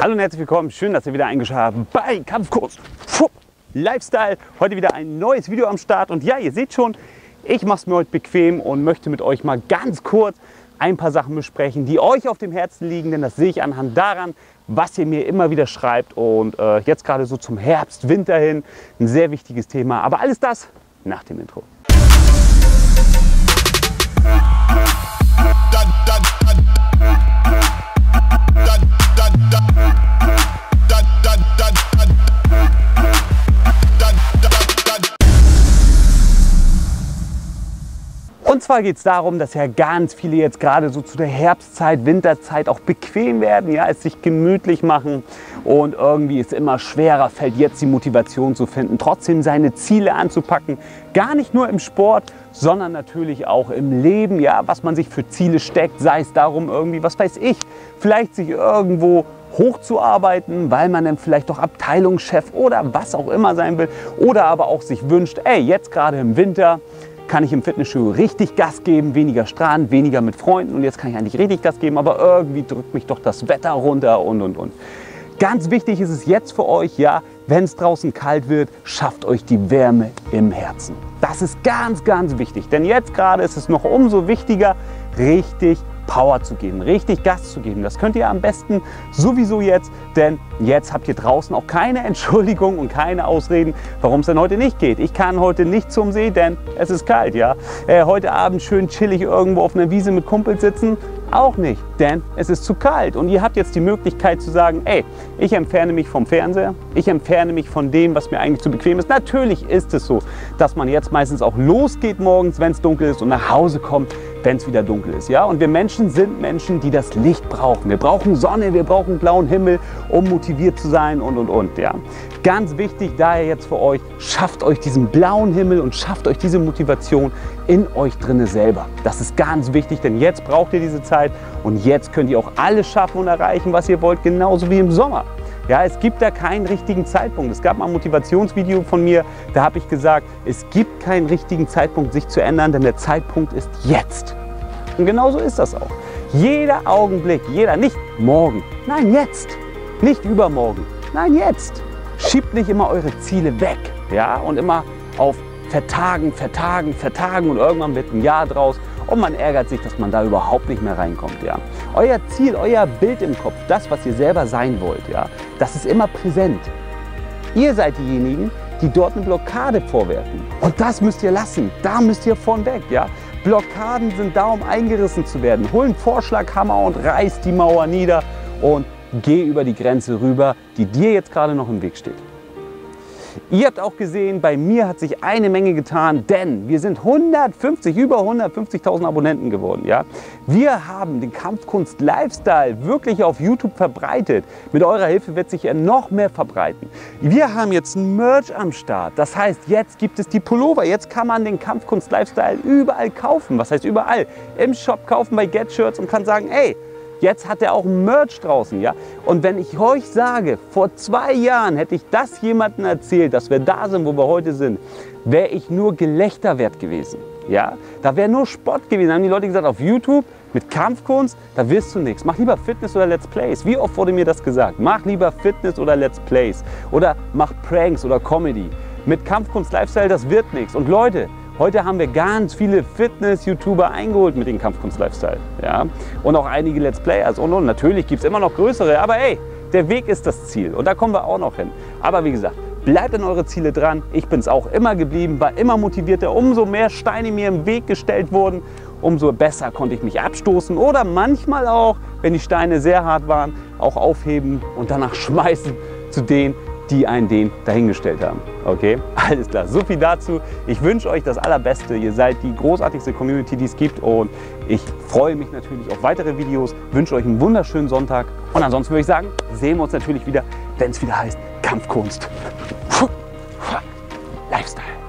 Hallo und herzlich willkommen, schön, dass ihr wieder eingeschaltet habt bei Kampfkunst Lifestyle. Heute wieder ein neues Video am Start und ja, ihr seht schon, ich mache es mir heute bequem und möchte mit euch mal ganz kurz ein paar Sachen besprechen, die euch auf dem Herzen liegen, denn das sehe ich anhand daran, was ihr mir immer wieder schreibt und jetzt gerade so zum Herbst, Winter hin, ein sehr wichtiges Thema, aber alles das nach dem Intro. Und zwar geht es darum, dass ja ganz viele jetzt gerade so zu der Herbstzeit, Winterzeit auch bequem werden, ja, es sich gemütlich machen und irgendwie ist immer schwerer fällt, jetzt die Motivation zu finden, trotzdem seine Ziele anzupacken, gar nicht nur im Sport, sondern natürlich auch im Leben, ja, was man sich für Ziele steckt, sei es darum irgendwie, was weiß ich, vielleicht sich irgendwo hochzuarbeiten, weil man dann vielleicht doch Abteilungschef oder was auch immer sein will oder aber auch sich wünscht, ey, jetzt gerade im Winter kann ich im Fitnessstudio richtig Gas geben, weniger Strand, weniger mit Freunden und jetzt kann ich eigentlich richtig Gas geben, aber irgendwie drückt mich doch das Wetter runter und. Ganz wichtig ist es jetzt für euch, ja, wenn es draußen kalt wird, schafft euch die Wärme im Herzen. Das ist ganz, ganz wichtig, denn jetzt gerade ist es noch umso wichtiger, richtig Power zu geben, richtig Gas zu geben. Das könnt ihr am besten sowieso jetzt, denn jetzt habt ihr draußen auch keine Entschuldigung und keine Ausreden, warum es denn heute nicht geht. Ich kann heute nicht zum See, denn es ist kalt, ja. Heute Abend schön chillig irgendwo auf einer Wiese mit Kumpels sitzen, auch nicht, denn es ist zu kalt. Und ihr habt jetzt die Möglichkeit zu sagen, ey, ich entferne mich vom Fernseher, ich entferne mich von dem, was mir eigentlich zu bequem ist. Natürlich ist es so, dass man jetzt meistens auch losgeht morgens, wenn es dunkel ist und nach Hause kommt, wenn es wieder dunkel ist. Ja? Und wir Menschen sind Menschen, die das Licht brauchen. Wir brauchen Sonne, wir brauchen blauen Himmel, um motiviert zu sein und. Ja? Ganz wichtig daher jetzt für euch, schafft euch diesen blauen Himmel und schafft euch diese Motivation in euch drinne selber. Das ist ganz wichtig, denn jetzt braucht ihr diese Zeit und jetzt könnt ihr auch alles schaffen und erreichen, was ihr wollt, genauso wie im Sommer. Ja, es gibt da keinen richtigen Zeitpunkt. Es gab mal ein Motivationsvideo von mir, da habe ich gesagt, es gibt keinen richtigen Zeitpunkt, sich zu ändern, denn der Zeitpunkt ist jetzt. Und genauso ist das auch. Jeder Augenblick, jeder, nicht morgen, nein jetzt, nicht übermorgen, nein jetzt. Schiebt nicht immer eure Ziele weg, ja, und immer auf vertagen, vertagen, vertagen und irgendwann wird ein Jahr draus. Und man ärgert sich, dass man da überhaupt nicht mehr reinkommt. Ja. Euer Ziel, euer Bild im Kopf, das, was ihr selber sein wollt, ja, das ist immer präsent. Ihr seid diejenigen, die dort eine Blockade vorwerfen. Und das müsst ihr lassen. Da müsst ihr von weg. Ja. Blockaden sind da, um eingerissen zu werden. Hol einen Vorschlaghammer und reiß die Mauer nieder und geh über die Grenze rüber, die dir jetzt gerade noch im Weg steht. Ihr habt auch gesehen, bei mir hat sich eine Menge getan, denn wir sind über 150.000 Abonnenten geworden. Ja? Wir haben den Kampfkunst Lifestyle wirklich auf YouTube verbreitet. Mit eurer Hilfe wird sich er noch mehr verbreiten. Wir haben jetzt ein Merch am Start. Das heißt, jetzt gibt es die Pullover. Jetzt kann man den Kampfkunst Lifestyle überall kaufen. Was heißt überall? Im Shop kaufen bei Get Shirts und kann sagen, ey, jetzt hat er auch Merch draußen, ja. Und wenn ich euch sage, vor 2 Jahren hätte ich das jemandem erzählt, dass wir da sind, wo wir heute sind, wäre ich nur Gelächter wert gewesen, ja. Da wäre nur Spott gewesen. Da haben die Leute gesagt, auf YouTube mit Kampfkunst, da wirst du nichts. Mach lieber Fitness oder Let's Plays. Wie oft wurde mir das gesagt? Mach lieber Fitness oder Let's Plays. Oder mach Pranks oder Comedy. Mit Kampfkunst Lifestyle, das wird nichts. Und Leute, heute haben wir ganz viele Fitness-YouTuber eingeholt mit dem Kampfkunst-Lifestyle, ja? Und auch einige Let's Players und. Natürlich gibt es immer noch größere, aber hey, der Weg ist das Ziel und da kommen wir auch noch hin. Aber wie gesagt, bleibt an eure Ziele dran. Ich bin es auch immer geblieben, war immer motivierter. Umso mehr Steine mir im Weg gestellt wurden, umso besser konnte ich mich abstoßen oder manchmal auch, wenn die Steine sehr hart waren, auch aufheben und danach schmeißen zu denen, die einen den dahingestellt haben. Okay, alles klar, so viel dazu. Ich wünsche euch das Allerbeste. Ihr seid die großartigste Community, die es gibt und ich freue mich natürlich auf weitere Videos, wünsche euch einen wunderschönen Sonntag und ansonsten würde ich sagen, sehen wir uns natürlich wieder, wenn es wieder heißt Kampfkunst Lifestyle.